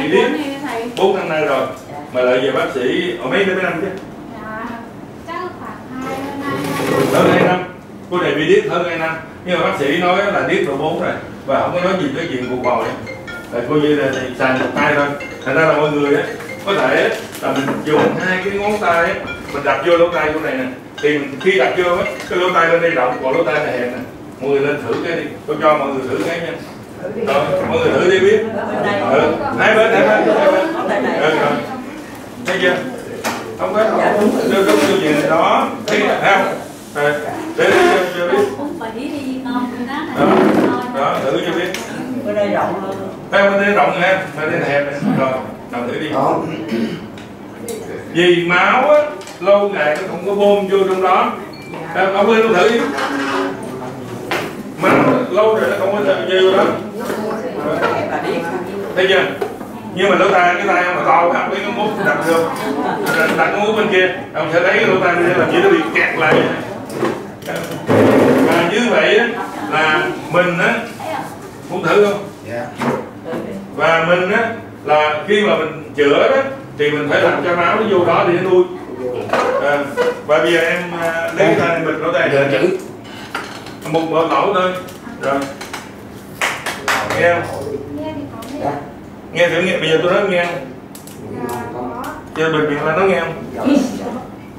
thầy đi 4-5 năm rồi. Mà lại về bác sĩ ở mấy năm chứ? Chắc khoảng 2 năm. Hơn 2 năm. Cô này bị điếc hơn 2 năm. Nhưng mà bác sĩ nói là điếc độ 4 rồi. Và không có nói gì tới chuyện cuộc bầu ấy. Tại cô như là xài một tay thôi. Thành ra là mọi người ấy, có thể là mình dùng hai cái ngón tay ấy, mình đặt vô lỗ tay chỗ này nè. Thì khi đặt vô ấy, cái lỗ tay bên đây rộng, còn lỗ tay này hẹp nè. Mọi người lên thử cái đi. Tôi cho mọi người thử cái nha. Rồi, mọi người thử đi biết. Ừ, hai bên. Ừ, rồi. Thấy chưa? Không có. Đưa cái câu chuyện này đó. Thấy không? Để cho biết. Đó, thử cho biết. Bên đây rộng hơn. Bên đây rộng nè, bên đây hẹp nè. Rồi, làm thử đi. Vì máu á, lâu ngày nó không có bơm vô trong đó. Ông Linh nó thử đi. Máu lâu rồi nó không có vô đó. Thấy chưa? Nhưng mà lỗ tai, cái tay mà to cái nó mút đặt vô. Đặt nó mút bên kia. Ông sẽ thấy cái lỗ tai này là chỉ nó bị kẹt lại. Và như vậy á, là mình á, muốn thử không? Và mình á, là khi mà mình chữa đó, thì mình phải làm cho máu nó vô đó để nó nuôi. Và bây giờ em lấy cái tay này bịt lỗ tai này chữ. Một mở lỗ thôi. Rồi. Nghe không? Nghe thử nghe, bây giờ tôi nói nghe không? Dạ, có. Bình miệng là nó nghe không?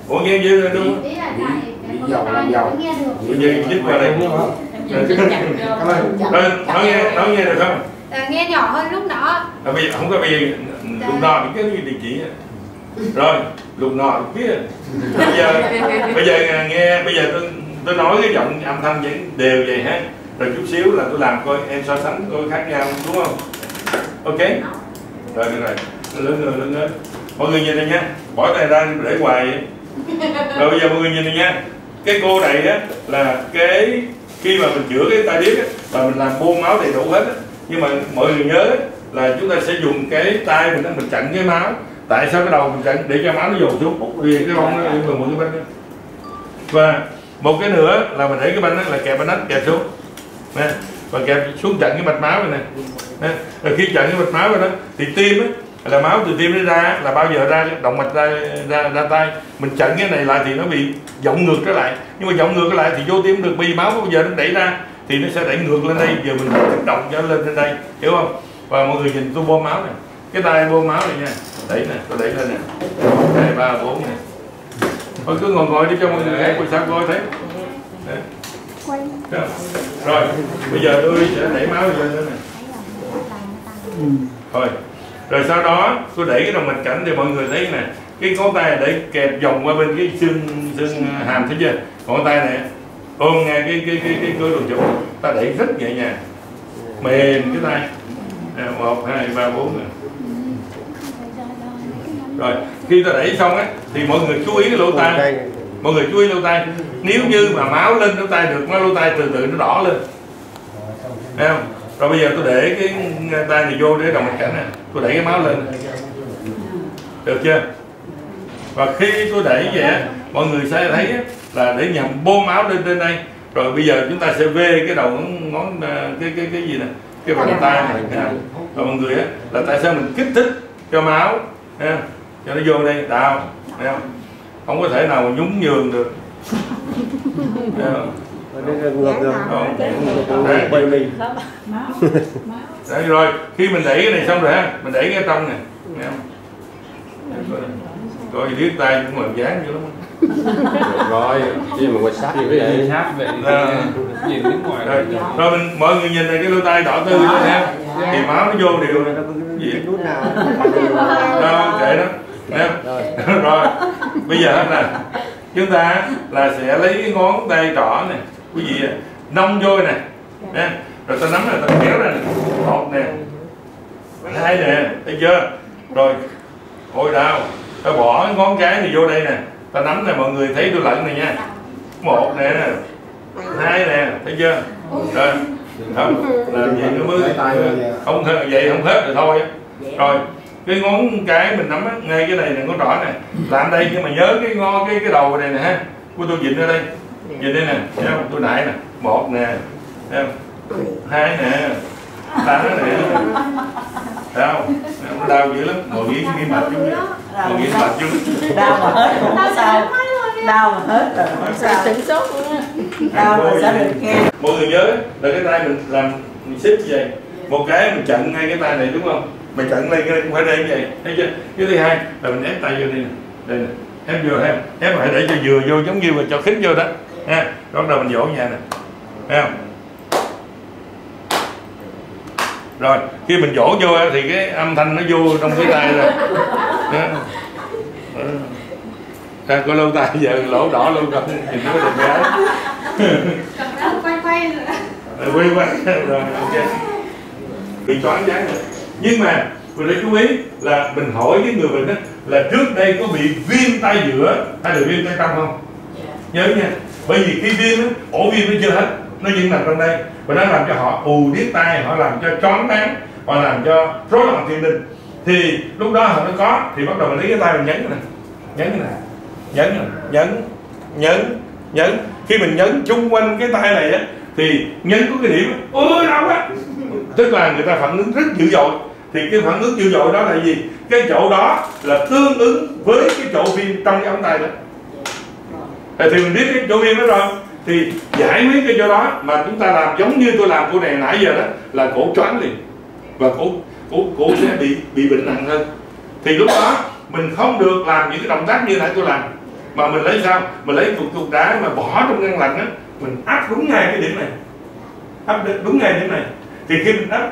Ủa nghe chứ đúng. Ý là nghe được. Vậy chích vào đây. Nói nghe được không? Nghe nhỏ hơn lúc nọ. Bây giờ không có bây giờ lục nọ những cái địa chỉ. Rồi, lục nọ biết. Bây giờ nghe, bây giờ tôi nói cái giọng âm thanh vẫn đều vậy hết. Rồi chút xíu là tôi làm coi em so sánh coi khác nhau đúng không? Ok. Rồi được rồi. Lớn. Mọi người nhìn này nha. Bỏ tay ra để hoài. Rồi bây giờ mọi người nhìn này nha. Cái cô này á là cái khi mà mình chữa cái tay điếc á là mình làm bơm máu đầy đủ hết á. Nhưng mà mọi người nhớ là chúng ta sẽ dùng cái tay mình chặn cái máu. Tại sao cái đầu mình chặn để cho máu nó dồn xuống vì cái bông nó yên mượn cái bánh đó. Và một cái nữa là mình để cái bánh đó là kẹp bánh nách kẹp xuống. Nè, và kẹp xuống chặn cái mạch máu này nè. Rồi khi chặn cái mạch máu rồi đó thì tim á là máu từ tim nó ra là bao giờ ra động mạch ra tay mình chặn cái này lại thì nó bị vọng ngược trở lại, nhưng mà vọng ngược lại thì vô tim được bị máu bao giờ nó đẩy ra thì nó sẽ đẩy ngược lên đây, giờ mình kích động cho nó lên trên đây, hiểu không? Và mọi người nhìn tôi bơm máu này, cái tay bơm máu này nha, đẩy nè, tôi đẩy lên nè, 1, 2, 3, 4 này. Thôi cứ ngồi đi cho mọi người thấy, sao coi thấy. Đấy. Rồi, bây giờ tôi sẽ đẩy máu lên nữa này. Thôi. Rồi sau đó tôi đẩy cái đồng mạch cảnh thì mọi người thấy nè. Cái ngón tay để kẹp vòng qua bên cái xương hàm thấy chưa? Ngón tay này ôm ngay cái cơ đồng chủ. Ta đẩy rất nhẹ nhàng. Mềm cái tay. 1, 2, 3, 4 nè. Rồi, khi ta đẩy xong á thì mọi người chú ý cái lỗ tai. Mọi người chú ý lỗ tai. Nếu như mà máu lên lỗ tai được, máu lỗ tai từ từ nó đỏ lên. Thấy không? Rồi bây giờ tôi để cái tay này vô để đồng mạch cảnh nè. Tôi đẩy cái máu lên. Được chưa? Và khi tôi đẩy vậy á, mọi người sẽ thấy là để nhằm bơm máu lên trên đây. Rồi bây giờ chúng ta sẽ vê cái đầu ngón cái gì nè, cái bàn tay này. Rồi mọi người á là tại sao mình kích thích cho máu cho nó vô đây, đào, thấy không? Không có thể nào mà nhún nhường được. Đấy, rồi khi mình đẩy cái này xong rồi ha, mình đẩy cái trong nè, nghe không? Coi gì điếc tay cũng làm dáng dữ lắm. Rồi, chứ mà quay sát gì vậy? Sát vậy. Nhìn đứng ngoài. Rồi mình mọi người nhìn này cái lỗ tai đỏ tươi lên ha, thì máu nó vô đều này. Gì nút nào? Đó, kệ đó. Rồi, bây giờ nè, chúng ta là sẽ lấy cái ngón tay trỏ này, quý vị nông vô nè, rồi ta nắm là ta kéo ra nè, 1 nè, 2 nè, thấy chưa? Rồi, hồi đau, ta bỏ cái ngón cái này vô đây nè, ta nắm này mọi người thấy tôi lận này nha, 1 nè, 2 nè, thấy chưa? Rồi, không, làm gì nữa mới không vậy không hết rồi thôi, rồi. Cái ngón cái mình nắm á, ngay cái này nè, ngón trỏ này làm đây, nhưng mà nhớ cái ngón cái đầu này nè ha, của tôi dịnh ở đây, dịnh đây nè, thấy không? Tôi nãy nè, 1 nè, thấy không? 2 nè, 3 nè, Thấy không? Nó đau dữ lắm, ngồi nghỉ mệt chứ. Ngồi nghỉ mệt chứ. Đau mà hết cũng không sao. Đau mà hết rồi không sao. Sửng sốt luôn á. Đau mà sẽ được nghe. Mọi người nhớ là cái tay mình làm mình xếp như vậy. Một cái mình chặn ngay cái tay này đúng không? Mình chặn lên cái phải để như vậy, thấy chưa? Cái thứ hai là mình ép tay vô đây nè. Đây nè. Ép vừa em, ép phải để cho vừa vô giống như mà cho khít vô đó. Ha. Bắt đầu mình vỗ nha nè. Thấy không? Rồi khi mình vỗ vô thì cái âm thanh nó vô trong cái tay rồi đang có lâu tay giờ lỗ đỏ luôn rồi thì nó được gái quay rồi ok bị choáng váng rồi. Nhưng mà mình phải chú ý là mình hỏi với người mình đó là trước đây có bị viêm tay giữa hay là viêm tay trong không, nhớ nha. Bởi vì khi viêm đó, ổ viêm nó chưa hết, nó vẫn nằm trong đây và nó làm cho họ ù điếc tai, họ làm cho choáng váng, họ làm cho rối loạn tiền đình. Thì lúc đó họ nó có thì bắt đầu mình lấy cái tay mình nhấn này, nhấn. Khi mình nhấn chung quanh cái tay này á thì nhấn có cái điểm ôi đau quá, tức là người ta phản ứng rất dữ dội. Thì cái phản ứng dữ dội đó là gì? Cái chỗ đó là tương ứng với cái chỗ viêm trong cái ống tay đó. Thì mình biết cái chỗ viêm đó rồi thì giải quyết cái chỗ đó mà chúng ta làm giống như tôi làm cô này nãy giờ đó là cổ choáng liền và cổ sẽ bị bệnh nặng hơn. Thì lúc đó mình không được làm những cái động tác như nãy tôi làm mà mình lấy sao? Mình lấy cục đá mà bỏ trong ngăn lạnh á, mình áp đúng ngay cái điểm này, áp đúng ngay điểm này. Thì khi mình áp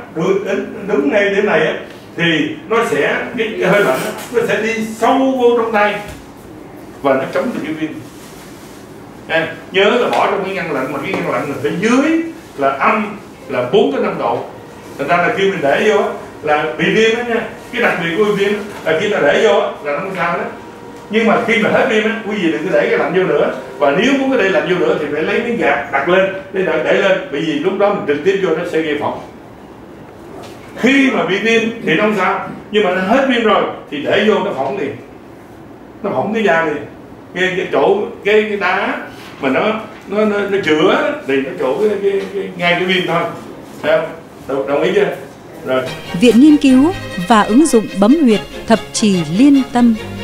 đúng ngay điểm này á thì nó sẽ cái hơi lạnh đó, nó sẽ đi sâu vô trong tay và nó chống được cái viêm. Nhớ là bỏ trong cái ngăn lạnh, mà cái ngăn lạnh là phải dưới là âm là 4 tới 5 độ. Thành ra là khi mình để vô là bị viêm đó nha. Cái đặc biệt của viêm là khi ta để vô là nó không sao đó. Nhưng mà khi mà hết viêm á, quý vị đừng có để cái lạnh vô nữa. Và nếu muốn cái để lạnh vô nữa thì phải lấy miếng gạt đặt lên để lên. Bởi vì lúc đó mình trực tiếp vô nó sẽ gây phỏng. Khi mà bị viêm thì nó không sao, nhưng mà nó hết viêm rồi thì để vô nó phỏng liền, nó phỏng cái da liền. Cái chỗ cái đá mà nó chữa thì nó chỗ cái ngay cái viêm thôi. Thấy không? Đồng ý chưa? Rồi. Viện nghiên cứu và ứng dụng bấm huyệt thập chỉ liên tâm.